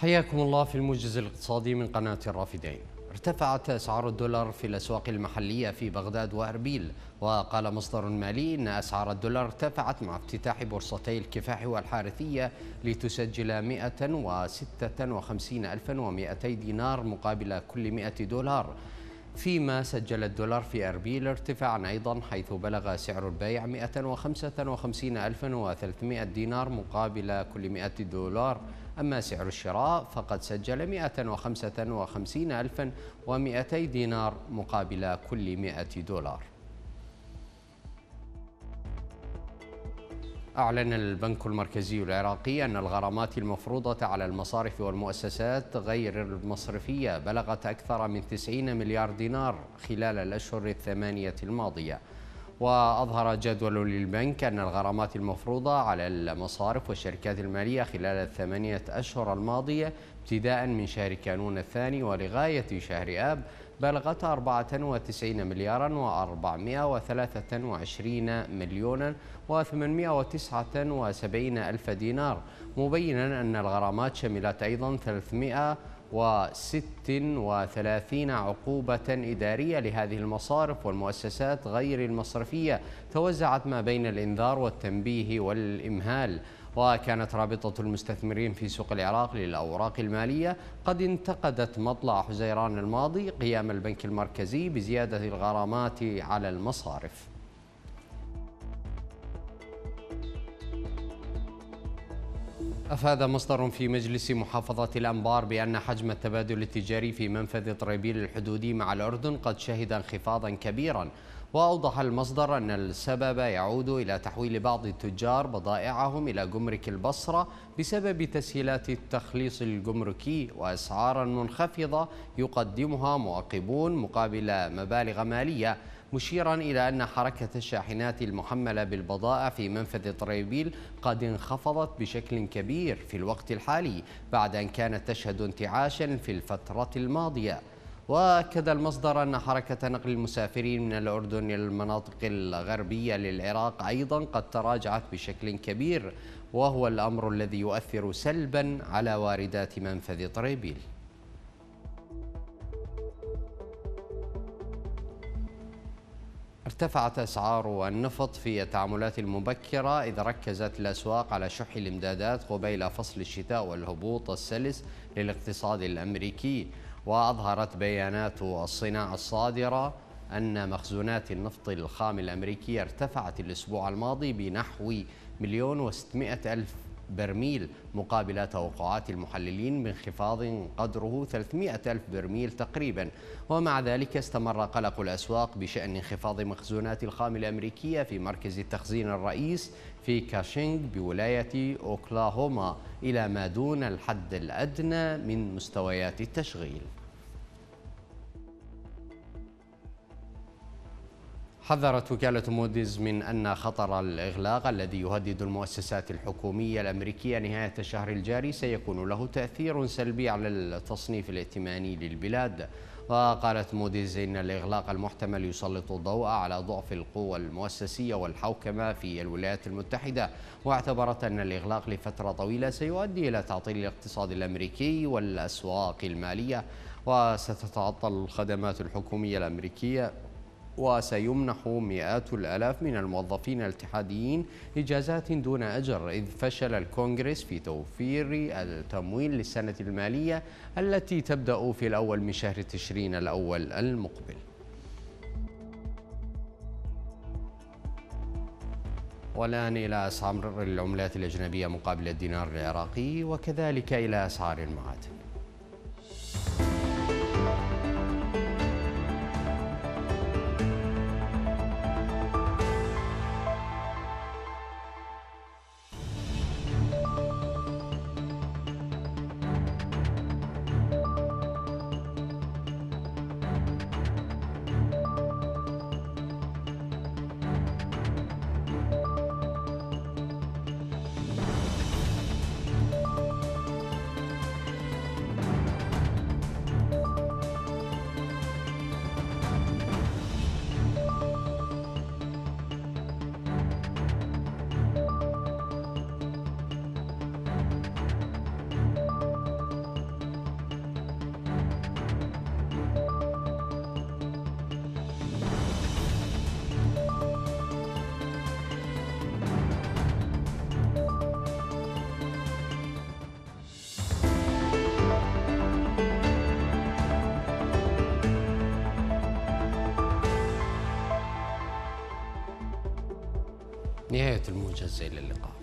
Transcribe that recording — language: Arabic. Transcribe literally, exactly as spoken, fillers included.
حياكم الله في الموجز الاقتصادي من قناة الرافدين. ارتفعت أسعار الدولار في الأسواق المحلية في بغداد وأربيل، وقال مصدر مالي إن أسعار الدولار ارتفعت مع افتتاح بورصتي الكفاح والحارثية لتسجل مئة وستة وخمسين ألف ومئتين دينار مقابل كل مئة دولار، فيما سجل الدولار في أربيل ارتفاعا أيضا حيث بلغ سعر البيع مئة وخمسة وخمسين ألف وثلاثمئة دينار مقابل كل مئة دولار، أما سعر الشراء فقد سجل مئة وخمسة وخمسين ألف ومئتين دينار مقابل كل مئة دولار. أعلن البنك المركزي العراقي أن الغرامات المفروضة على المصارف والمؤسسات غير المصرفية بلغت أكثر من تسعين مليار دينار خلال الأشهر الثمانية الماضية. وأظهر جدول للبنك أن الغرامات المفروضة على المصارف والشركات المالية خلال الثمانية أشهر الماضية ابتداء من شهر كانون الثاني ولغاية شهر آب بلغت أربعة وتسعين مليارا وأربعمئة وثلاثة وعشرين مليونا وثمانمئة وتسعة وسبعين ألف دينار، مبينا أن الغرامات شملت أيضا ثلاثمئة وستة وثلاثين عقوبة إدارية لهذه المصارف والمؤسسات غير المصرفية توزعت ما بين الإنذار والتنبيه والإمهال. وكانت رابطة المستثمرين في سوق العراق للأوراق المالية قد انتقدت مطلع حزيران الماضي قيام البنك المركزي بزيادة الغرامات على المصارف. أفاد مصدر في مجلس محافظة الأنبار بأن حجم التبادل التجاري في منفذ طريبيل الحدودي مع الأردن قد شهد انخفاضا كبيرا، وأوضح المصدر أن السبب يعود إلى تحويل بعض التجار بضائعهم إلى جمرك البصرة بسبب تسهيلات التخليص الجمركي وأسعار منخفضة يقدمها مواقبون مقابل مبالغ مالية، مشيرا إلى أن حركة الشاحنات المحملة بالبضائع في منفذ طريبيل قد انخفضت بشكل كبير في الوقت الحالي بعد أن كانت تشهد انتعاشا في الفترة الماضية. وأكد المصدر أن حركة نقل المسافرين من الأردن إلى المناطق الغربية للعراق أيضا قد تراجعت بشكل كبير، وهو الأمر الذي يؤثر سلبا على واردات منفذ طريبيل. ارتفعت أسعار النفط في التعاملات المبكرة إذ ركزت الأسواق على شح الإمدادات قبيل فصل الشتاء والهبوط السلس للاقتصاد الأمريكي. وأظهرت بيانات الصناعة الصادرة أن مخزونات النفط الخام الأمريكية ارتفعت الأسبوع الماضي بنحو مليون وستمائة ألف برميل مقابل توقعات المحللين بانخفاض قدره ثلاثمائة ألف برميل تقريبا، ومع ذلك استمر قلق الأسواق بشأن انخفاض مخزونات الخام الأمريكية في مركز التخزين الرئيس في كاشينغ بولاية أوكلاهوما إلى ما دون الحد الأدنى من مستويات التشغيل. حذرت وكالة موديز من أن خطر الإغلاق الذي يهدد المؤسسات الحكومية الأمريكية نهاية الشهر الجاري سيكون له تأثير سلبي على التصنيف الائتماني للبلاد. وقالت موديز إن الإغلاق المحتمل يسلط الضوء على ضعف القوى المؤسسية والحوكمة في الولايات المتحدة، واعتبرت أن الإغلاق لفترة طويلة سيؤدي إلى تعطيل الاقتصاد الأمريكي والأسواق المالية، وستتعطل الخدمات الحكومية الأمريكية، وسيمنح مئات الآلاف من الموظفين الاتحاديين إجازات دون أجر إذ فشل الكونغرس في توفير التمويل للسنة المالية التي تبدأ في الأول من شهر تشرين الأول المقبل. والآن إلى أسعار العملات الأجنبية مقابل الدينار العراقي وكذلك إلى أسعار المعادن. نهاية الموجز، إلى اللقاء.